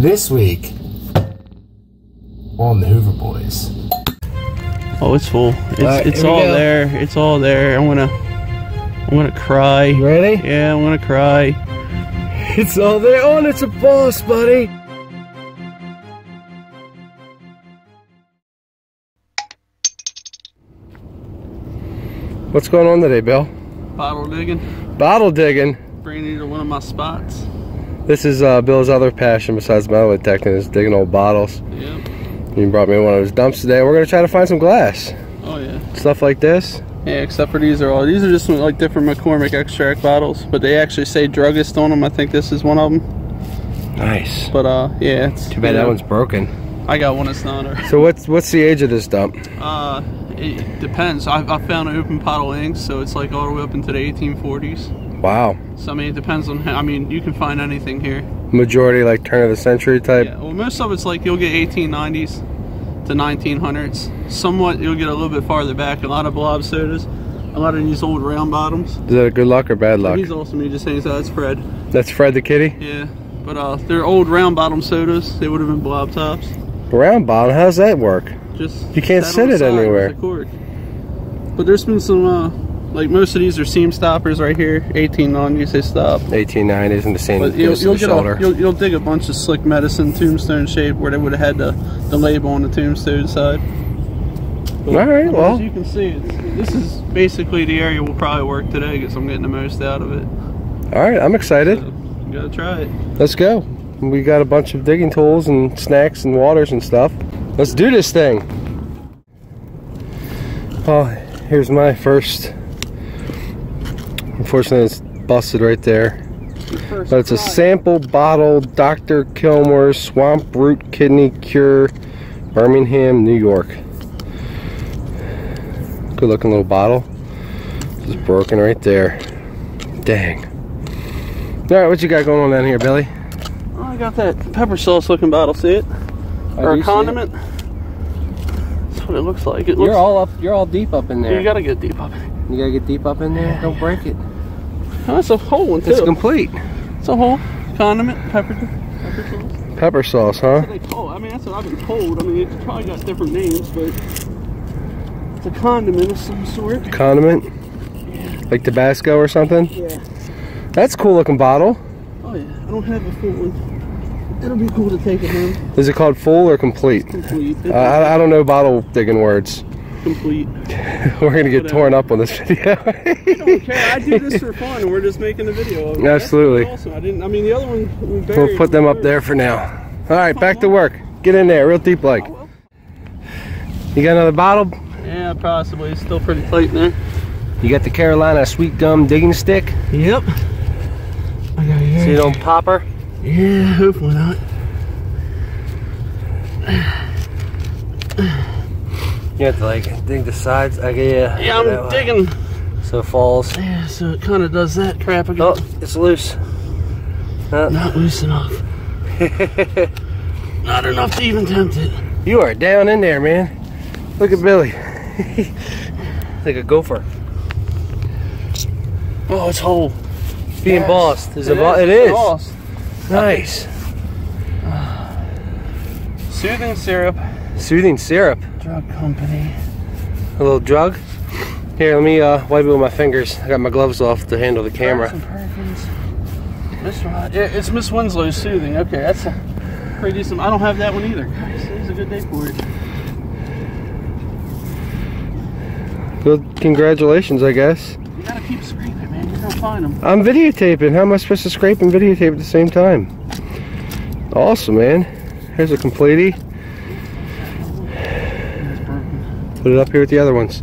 This week on the Hoover Boys. Oh, it's full. It's all there. It's all there. I'm gonna cry. You ready? Yeah, I'm gonna cry. It's all there. Oh, and it's a boss, buddy. What's going on today, Bill? Bottle digging. Bottle digging. Bringing you to one of my spots. This is Bill's other passion besides metal detecting is digging old bottles. Yep. He brought me one of his dumps today. We're gonna try to find some glass. Oh yeah. Stuff like this. Yeah, except for these are just some, like, different McCormick extract bottles, but they actually say druggist on them. I think this is one of them. Nice. But yeah. It's, too bad that one's broken. I got one that's not. So what's the age of this dump? It depends. I found an open bottle ink, so it's like all the way up into the 1840s. Wow. So I mean, it depends on. I mean, you can find anything here. Majority like turn of the century type. Yeah, well, most of it's like you'll get 1890s. The 1900s. Somewhat, you'll get a little bit farther back. A lot of blob sodas, a lot of these old round bottoms. Is that a good luck or bad luck? He's also me just saying, so that's Fred. That's Fred the kitty? Yeah, but they're old round bottom sodas. They would have been blob tops. Round bottom? How does that work? Just you can't sit it anywhere. But there's been some, like most of these are seam stoppers right here. 1890s, they stop. 1890s and the same. But you'll dig a bunch of slick medicine tombstone shape where they would have had the label on the tombstone side. But, all right, well, as you can see, this is basically the area we'll probably work today because I'm getting the most out of it. All right, I'm excited. So, you gotta try it. Let's go. We got a bunch of digging tools and snacks and waters and stuff. Let's do this thing. Oh, here's my first. Unfortunately, it's busted right there. But it's a sample bottle, Dr. Kilmer's Swamp Root Kidney Cure, Birmingham, New York. Good looking little bottle. It's broken right there. Dang. Alright, what you got going on down here, Billy? Oh, I got that pepper sauce looking bottle, see it? Or a condiment. That's what it looks like. It looks, you're all deep up in there. You gotta get deep up in there. You gotta get deep up in there? Don't break it. Oh, that's a whole one too. It's complete. It's a whole condiment, pepper sauce. Pepper sauce, huh? That's what they call it. I mean, that's what I've been told. I mean, it's probably got different names, but it's a condiment of some sort. Condiment? Yeah. Like Tabasco or something? Yeah. That's a cool looking bottle. Oh yeah, I don't have a full one. It'll be cool to take it home. Is it called full or complete? It's complete. I don't know bottle digging words. Complete. We're gonna get torn up on this video. I don't care. I do this for fun, and we're just making a video of it. Absolutely. Awesome. I mean, the other one we buried. We'll put them up there for now. All right, back to work. Get in there, real deep like. You got another bottle? Yeah, possibly. It's still pretty tight in there. You got the Carolina Sweet Gum digging stick? Yep. So you don't pop her? Yeah, hopefully not. You have to like dig the sides. Yeah, I'm digging. So it falls. Yeah, so it kind of does that crap again. Oh, it's loose. Not loose enough. Not enough to even tempt it. You are down in there, man. Look at Billy. Like a gopher. Oh, it's whole. Being embossed. It is. Nice. Soothing syrup. Soothing syrup. Drug company. A little drug? Here, let me wipe it with my fingers. I got my gloves off to handle the camera. It's Miss Winslow's soothing. Okay, that's a pretty decent. I don't have that one either. Guys, it was a good day for it. Well, congratulations, I guess. You gotta keep scraping, man. You're gonna find them. I'm videotaping. How am I supposed to scrape and videotape at the same time? Awesome, man. Here's a completey. Put it up here with the other ones.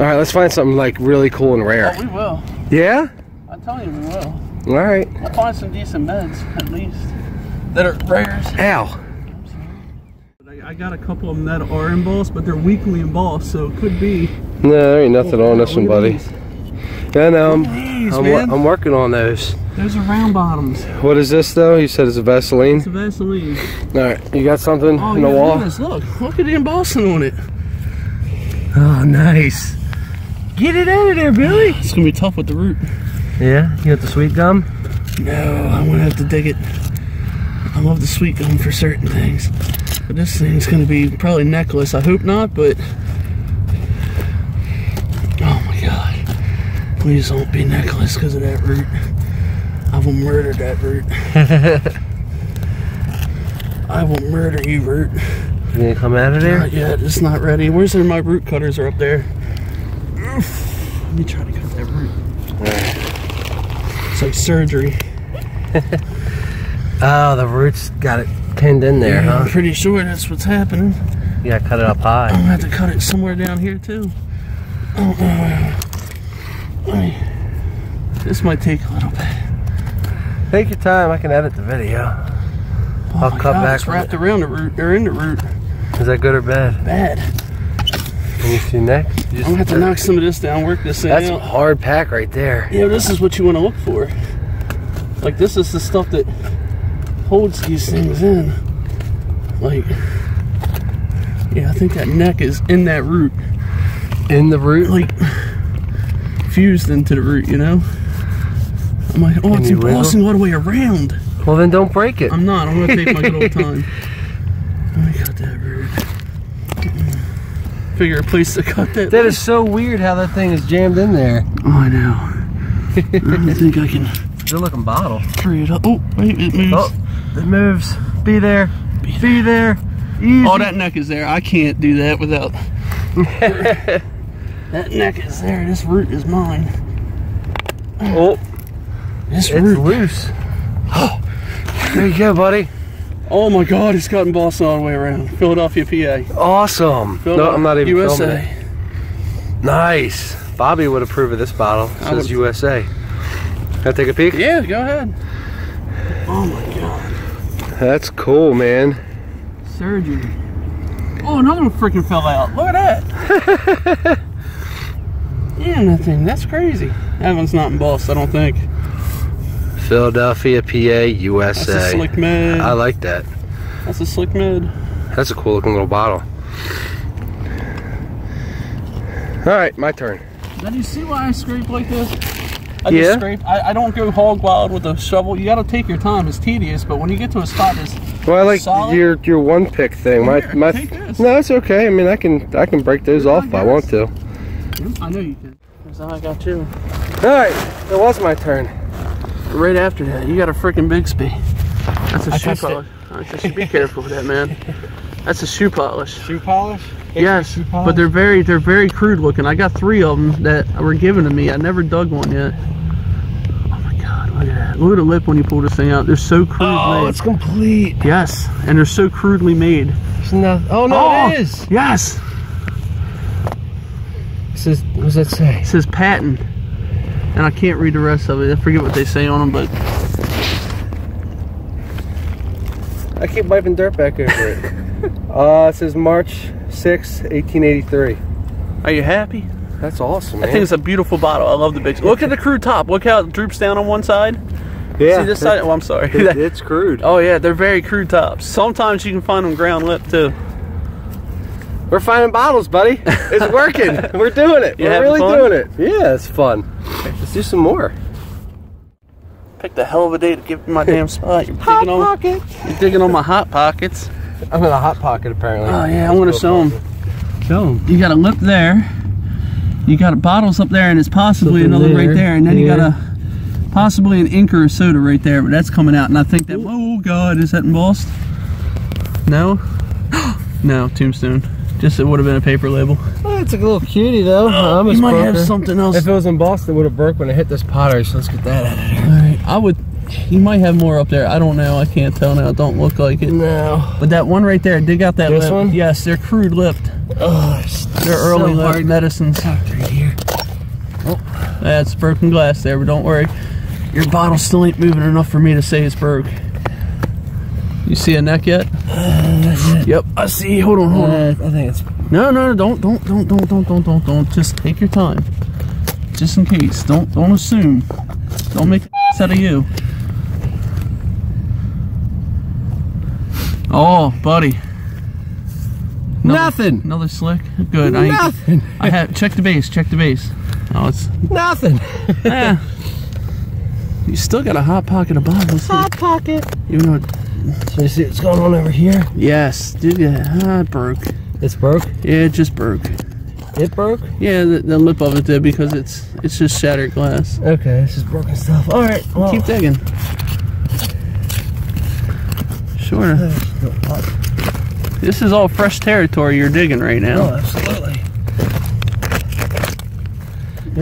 Alright, let's find something like really cool and rare. Oh, we will. Yeah? I'm telling you, we will. Alright. We'll find some decent meds, at least, that are rares. Ow. I got a couple of them that are embossed, but they're weakly embossed, so it could be. No, there ain't nothing on this one, buddy. Yeah, no, I'm working on those. Those are round bottoms. What is this, though? You said it's a Vaseline? It's a Vaseline. Alright, you got something in the wall? Look at the embossing on it. Oh, nice. Get it out of there, Billy. It's going to be tough with the root. Yeah? You got the sweet gum? No, I'm going to have to dig it. I love the sweet gum for certain things. But this thing's gonna be probably necklace. I hope not, but oh my god. Please don't be necklace because of that root. I will murder that root. I will murder you, root. You gonna come out of there? Not yet, it's not ready. Where's there? My root cutters are up there. Oof. Let me try to cut that root. Right. It's like surgery. Oh, the root's got it pinned in there, yeah, huh? I'm pretty sure that's what's happening. You gotta cut it up high. I'm gonna have to cut it somewhere down here, too. Oh, this might take a little bit. Take your time, I can edit the video. Oh I'll cut God, back. It's wrapped around the root, or in the root. Is that good or bad? Bad. Can you see next? I'm gonna have to knock some of this down, work this thing out. That's a hard pack right there. Yeah, this is what you want to look for. Like, this is the stuff that holds these things in. Like, yeah, I think that neck is in that root. In the root? Like, fused into the root, you know? I'm like, oh, it's embossing all the way around. Well, then don't break it. I'm not. I'm going to take my good old time. Let me cut that root. Figure a place to cut that. That is so weird how that thing is jammed in there. Oh, I know. I don't think I can. Good looking bottle. Free it up. Oh, wait, it moves. Oh, it moves. Be there. Be there. Easy. Oh, that neck is there. I can't do that without. That neck is there. This root is mine. Oh. This root. It's loose. Oh. There you go, buddy. Oh my god, it's gotten embossed all the way around. Philadelphia, PA. Awesome. No, I'm not even USA. Filming it. Nice. Bobby would approve of this bottle. It says USA. Can I take a peek? Yeah, go ahead. Oh my god. That's cool, man. Surgery. Oh, another one freaking fell out. Look at that. Damn, that thing. That's crazy. That one's not embossed, I don't think. Philadelphia, PA, USA. That's a slick med. I like that. That's a slick med. That's a cool looking little bottle. Alright, my turn. Now do you see why I scrape like this? I just scrape. I don't go hog wild with a shovel. You gotta take your time. It's tedious, but when you get to a spot that's well, I like solid, your one pick thing. My take this. No, it's okay. I mean, I can break those off if I want to. I know you can. That's all I got too. Alright, it was my turn. Right after that, you got a freaking Bixby. That's a shoe polish. I should be careful with that, man. That's a shoe polish. Shoe polish? Yes, shoe polish? But they're very crude looking. I got three of them that were given to me. I never dug one yet. Oh my god, look at that. Look at the lip when you pull this thing out. They're so crude. Oh, made. It's complete. Yes, and they're so crudely made. No, oh no, oh, it is. Yes. It says, what does that say? It says patent. And I can't read the rest of it. I forget what they say on them, but I keep wiping dirt back over it. It says March 6, 1883. Are you happy? That's awesome, man. I think it's a beautiful bottle. I love the big. Look at the crude top. Look how it droops down on one side. Yeah. See this side? Oh, I'm sorry. It's crude. Oh, yeah. They're very crude tops. Sometimes you can find them ground lip, too. We're finding bottles, buddy. It's working. We're doing it. We're really doing it. Yeah, it's fun. Let's do some more. Picked a hell of a day to give me my damn spot. You're hot pocket. You're digging on my hot pockets. I'm in a hot pocket, apparently. Oh, yeah. I want to show them. Show them. You got a lip there. You got bottles up there, and it's possibly another right there. And then you got a possibly an ink or a soda right there, but that's coming out. And I think that, oh, God, is that embossed? No? No, tombstone. Just it would have been a paper label. Oh, it's a little cutie though. Oh, you might have something else. If it was embossed, it would have broke when it hit this pottery. So let's get that out of there. All right, I would. You might have more up there. I don't know. I can't tell now. It don't look like it. No. But that one right there, dig out that. This lip. One? Yes, they're crude lipped. Oh, they're early so hard medicines. Right here. Oh, that's broken glass there. But don't worry, your bottle still ain't moving enough for me to say it's broke. You see a neck yet? Yep, I see. Hold on, hold on. I think it's. No, no, don't. Just take your time. Just in case. Don't assume. Don't make ass out of you. Oh, buddy. Another, nothing. Another slick. Good. Nothing. I have. Check the base. Check the base. Oh, it's nothing. Yeah. You still got a hot pocket of bottles. Hot pocket. Even though. So you see what's going on over here? Yes, dude. Yeah, it broke. It's broke? Yeah, it just broke. It broke? Yeah, the lip of it did because it's just shattered glass. Okay, it's just broken stuff. All right, well, keep digging. Sure. This is all fresh territory you're digging right now. Oh, absolutely.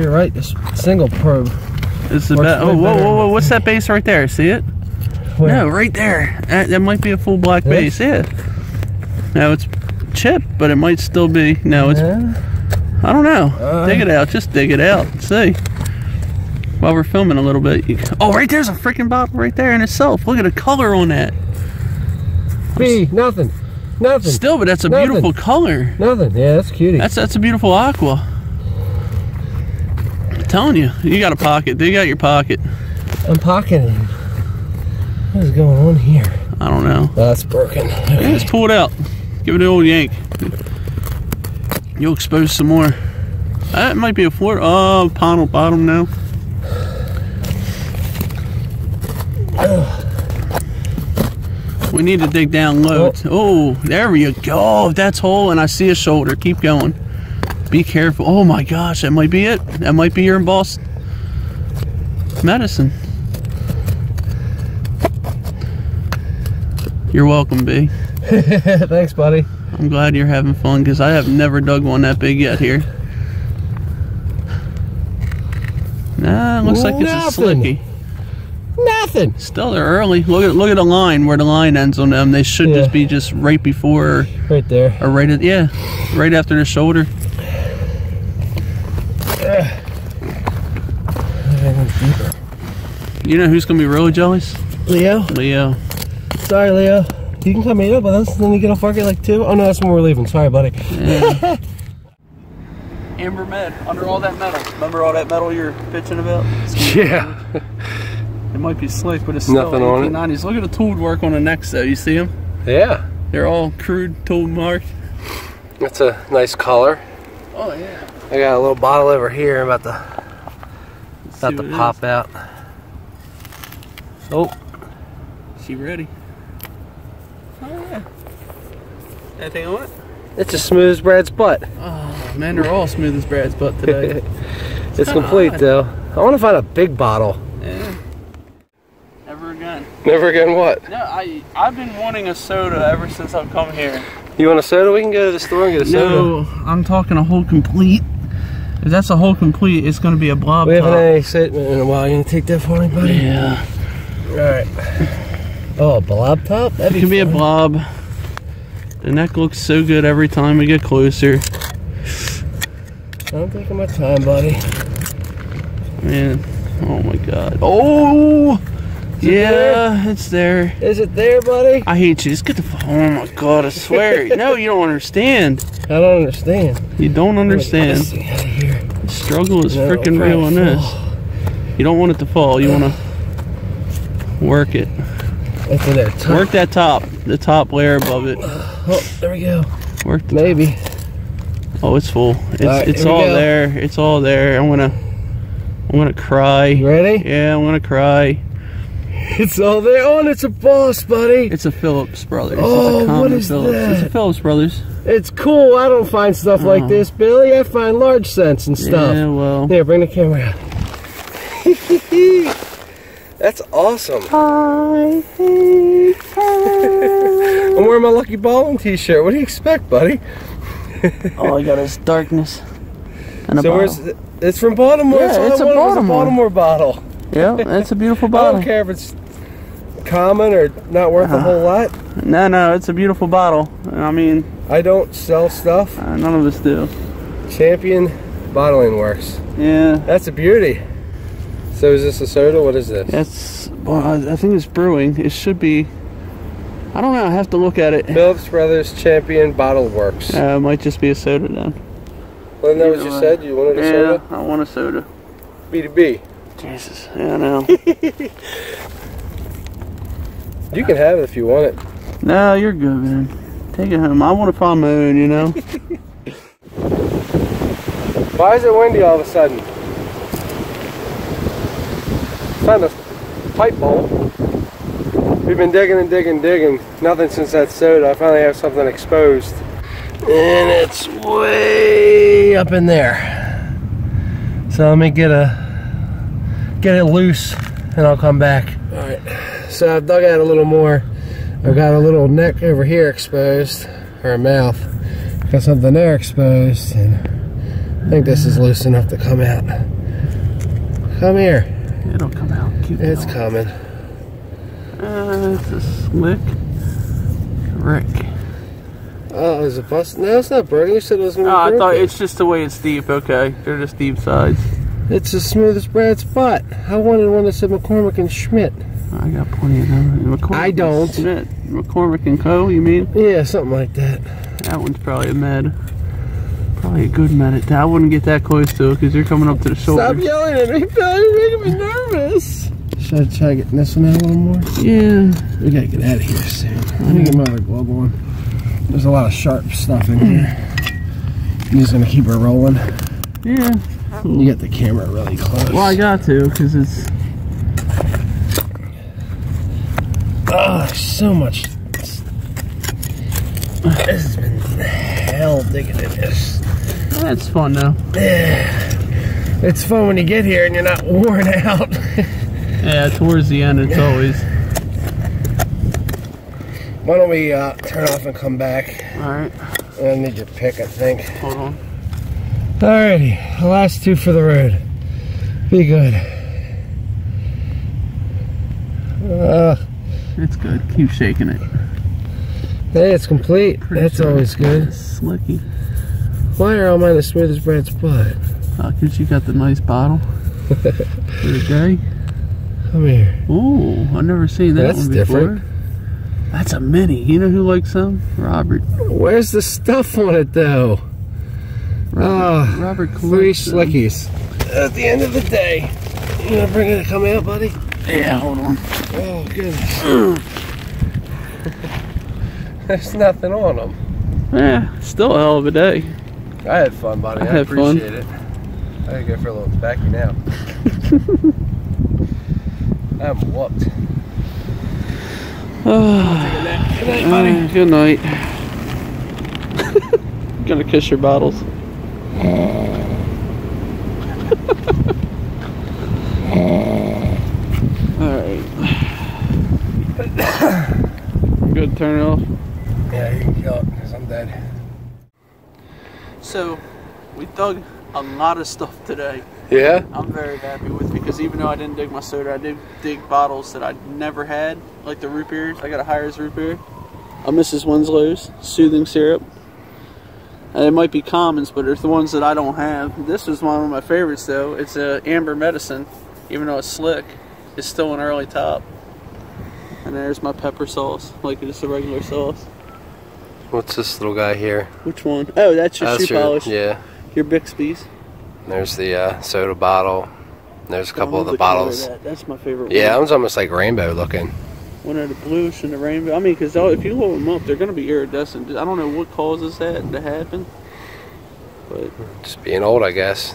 You're right. This single probe. It's the best. Oh, whoa, whoa, whoa! What's that base right there? See it? Where? No, right there. That might be a full black base. Yeah. Now it's chipped, but it might still be. No, it's. I don't know. Dig it out. Just dig it out. See. While we're filming a little bit. Oh, right there's a freaking bottle right there in itself. Look at the color on that. B nothing. Nothing. Still, but that's a beautiful color. Nothing. Yeah, that's cutie. That's a beautiful aqua. I'm telling you, you got a pocket. Dig out your pocket. I'm pocketing. What is going on here? I don't know. That's broken. Okay. Just pull it out. Give it an old yank. You'll expose some more. That might be a floor. Oh, panel bottom now. We need to dig down low. Oh, there we go. That's hole, and I see a shoulder. Keep going. Be careful. Oh my gosh, that might be it. That might be your embossed medicine. You're welcome, B. Thanks, buddy. I'm glad you're having fun because I have never dug one that big yet here. Nah, it looks like it's a slicky. Nothing. Still, they're early. Look at the line where the line ends on them. They should just be right before, or right there, or right at right after the shoulder. You know who's gonna be really jealous? Leo. Leo. Sorry, Leo. You can come meet up with us, and then you get off work at like 2. Oh no, that's when we're leaving. Sorry, buddy. Yeah. Amber Med under all that metal. Remember all that metal you're bitching about? Yeah. It might be slick, but it's still 1890s. Look at the tooled work on the necks, though. You see them? Yeah. They're all crude, tool marked. That's a nice color. Oh, yeah. I got a little bottle over here about to pop out. Oh. She ready. Oh, yeah. Anything on it? It's as smooth as Brad's butt. Oh, man, they're all smooth as Brad's butt today. it's complete, odd. Though. I want to find a big bottle. Yeah. Never again what? No, I've been wanting a soda ever since I've come here. You want a soda? We can go to the store and get a soda. No, I'm talking a whole complete. If that's a whole complete, it's going to be a blob. We haven't had any statement in a while. You going to take that for me, buddy? Yeah. Alright. Oh, a blob top? That'd be fun. It could be a blob. The neck looks so good every time we get closer. I'm taking my time, buddy. Man. Oh, my God. Oh! Yeah, it's there. Is it there, buddy? I hate you. Just get the fuck. Oh my God, I swear. No, you don't understand. I don't understand. You don't understand. The struggle is freaking real on this. You don't want it to fall. You want to work it. It's in there. Work that top. The top layer above it. Oh, there we go. Work the maybe. Oh, it's full. It's all there. It's all there. I'm gonna cry. You ready? Yeah, I'm gonna cry. It's all there. Oh, and it's a boss, buddy. It's a Phillips Brothers. Oh, it's a what is Phillips. That? It's a Phillips Brothers. It's cool. I don't find stuff like this, Billy. I find large scents and stuff. Yeah, well. Here, bring the camera out. That's awesome. I think I'm wearing my Lucky Balling t-shirt. What do you expect, buddy? All I got is darkness and a bottle. It's from Baltimore. Yeah, so it's a Baltimore bottle. Yeah, that's a beautiful bottle. I don't care if it's common or not worth a whole lot. No, it's a beautiful bottle. I mean... I don't sell stuff. None of us do. Champion Bottling Works. Yeah. That's a beauty. So is this a soda? What is this? That's... Well, I think it's brewing. It should be... I don't know. I have to look at it. Phillips Brothers Champion Bottle Works. It might just be a soda then. Well, that was what you said. You wanted a soda? Yeah, I want a soda. B2B. Jesus, yeah, I know. You can have it if you want it. No, you're good, man. Take it home. I want to find my own, you know? Why is it windy all of a sudden? Found a pipe bowl. We've been digging and digging and digging. Nothing since that soda. I finally have something exposed. And it's way up in there. So let me get it loose and I'll come back. All right, so I've dug out a little more. I've got a little neck over here exposed, or a mouth. Got something there exposed, and I think this is loose enough to come out. Come here. It'll come out. Cute. It's coming. It's a slick wreck. Oh, is it busted? No, it's not burning. You said it was going to be broken. I thought it's just the way it's deep. Okay, they're just deep sides. It's the smoothest bread spot. I wanted one that said McCormick and Schmidt. I got plenty of them. McCormick I don't. Schmidt. McCormick and Co., you mean? Yeah, something like that. That one's probably a med. Probably a good med. I wouldn't get that close to it because you're coming up to the shoulder. Stop yelling at me, pal. You're making me nervous. Should I try getting this one out a little more? Yeah. We gotta get out of here soon. Let me get my other glove on. There's a lot of sharp stuff in here. I'm just gonna keep her rolling. Yeah. You got the camera really close. Well, I got to, because it's... Oh, so much. This has been hell digging in this. That's fun, though. Yeah. It's fun when you get here and you're not worn out. Yeah, towards the end, it's always... Why don't we turn off and come back? Alright. I need your pick, I think. Hold on. Alrighty, the last two for the road. Be good. It's good. Keep shaking it. Hey, it's complete. That's sure. Always good. Slicky. Why are all mine the smoothest bread's butt? Because you got the nice bottle for the day. Come here. Ooh, I've never seen that one before. Different. That's a mini. You know who likes them? Robert. Where's the stuff on it, though? Robert three slickies. At the end of the day, you gonna bring it to come out, buddy? Yeah, hold on. Oh, goodness. There's nothing on them. Yeah, still a hell of a day. I had fun, buddy. I appreciate it. I gotta go for a little tobacco now. I'm whooped. Good night, buddy. Good night. I'm gonna kiss your bottles. Alright. I'm good, turn it off. Yeah, you can kill it because I'm dead. So, we dug a lot of stuff today. Yeah? I'm very happy with it because even though I didn't dig my soda, I did dig bottles that I never had, like the root beers. I got a Hires root beer, a Mrs. Winslow's soothing syrup. It might be commons, but it's the ones that I don't have. This is one of my favorites, though. It's a amber medicine, even though it's slick. It's still an early top. And there's my pepper sauce, like it's a regular sauce. What's this little guy here? Which one? Oh, that's your shoe polish. Yeah. Your Bixby's. There's the soda bottle. There's a couple of the bottles. That's my favorite one. Yeah, that one's almost like rainbow looking. One of the bluish and the rainbow. I mean, because if you hold them up, they're going to be iridescent. I don't know what causes that to happen. But just being old, I guess.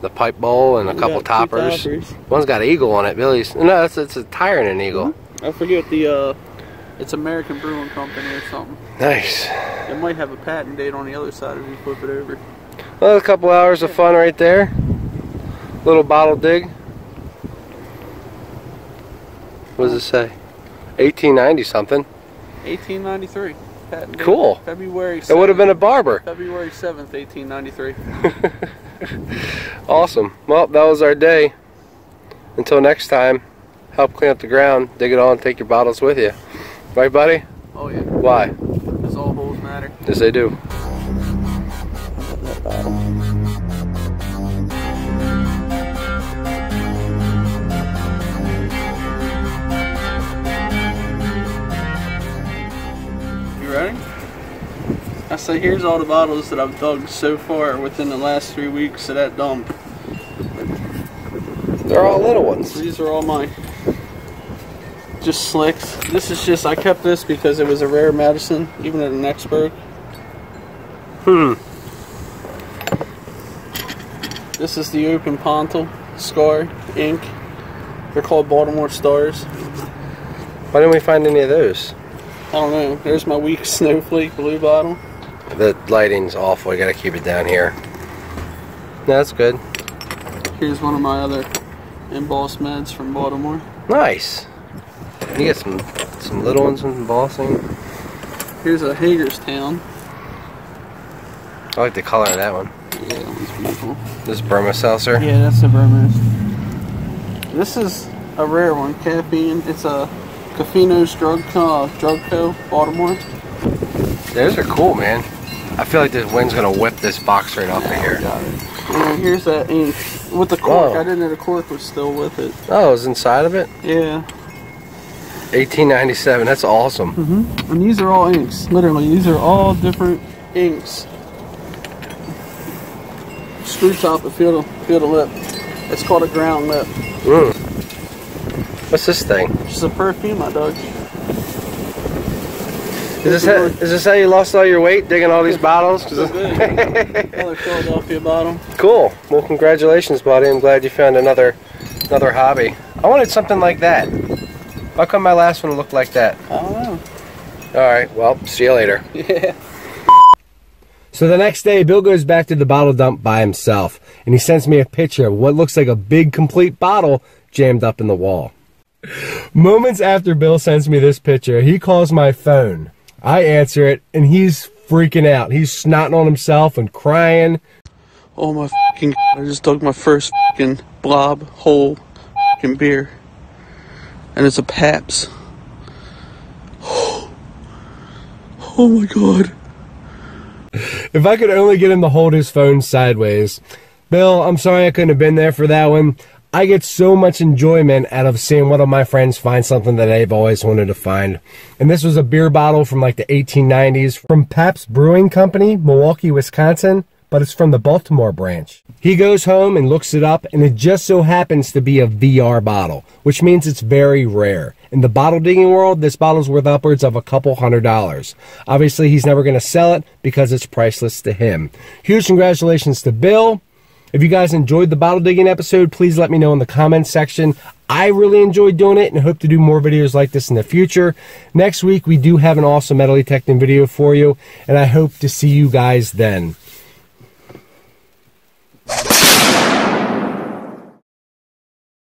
The pipe bowl and a couple toppers. One's got an eagle on it. Billy's. No, it's a tire and an eagle. I forget the. It's American Brewing Company or something. Nice. It might have a patent date on the other side if you flip it over. Well, a couple hours of fun right there. Little bottle dig. What does it say? 1890 something. 1893. Patent date. Cool. February 7th. It would have been a barber. February 7th, 1893. Awesome. Well, that was our day. Until next time, help clean up the ground, dig it all, and take your bottles with you. Right, buddy? Oh, yeah. Why? Because all holes matter. Yes, they do. Ready? I say here's all the bottles that I've dug so far within the last 3 weeks of that dump. They're all little ones. These are all mine. Just slicks. This is just, I kept this because it was a rare medicine, even at an expert. This is the open pontal, scar, ink. They're called Baltimore Stars. Why didn't we find any of those? I don't know. There's my weak snowflake blue bottle. The lighting's awful. I gotta keep it down here. No, that's good. Here's one of my other embossed meds from Baltimore. Nice. You get some little ones from embossing. Here's a Hagerstown. I like the color of that one. Yeah, that one's beautiful. This is Burma Seltzer? Yeah, that's the Burma. This is a rare one, caffeine. It's a Caffino's Drug Co., Baltimore. Those are cool, man. I feel like this wind's gonna whip this box right off of here. Got it. And here's that ink with the cork. Oh. I didn't know the cork was still with it. Oh, it was inside of it? Yeah. 1897. That's awesome. Mm-hmm. And these are all inks. Literally, these are all different inks. Screw top and fill the lip. It's called a ground lip. Mm. What's this thing? It's a perfume, my dog. Is this how you lost all your weight, digging all these bottles? Another Philadelphia bottle. Cool. Well, congratulations, buddy. I'm glad you found another hobby. I wanted something like that. How come my last one looked like that? I don't know. All right. Well, see you later. Yeah. So the next day, Bill goes back to the bottle dump by himself, and he sends me a picture of what looks like a big, complete bottle jammed up in the wall. Moments after Bill sends me this picture, he calls my phone. I answer it, and he's freaking out. He's snotting on himself and crying. Oh my fucking God, I just dug my first fucking blob hole fucking beer, and it's a Pabst. Oh my God. If I could only get him to hold his phone sideways. Bill, I'm sorry I couldn't have been there for that one. I get so much enjoyment out of seeing one of my friends find something that they've always wanted to find. And this was a beer bottle from like the 1890s from Pabst Brewing Company, Milwaukee, Wisconsin, but it's from the Baltimore branch. He goes home and looks it up, and it just so happens to be a VR bottle, which means it's very rare. In the bottle digging world, this bottle's worth upwards of a couple $100s. Obviously, he's never going to sell it because it's priceless to him. Huge congratulations to Bill. If you guys enjoyed the bottle digging episode, please let me know in the comments section. I really enjoyed doing it and hope to do more videos like this in the future. Next week, we do have an awesome metal detecting video for you, and I hope to see you guys then.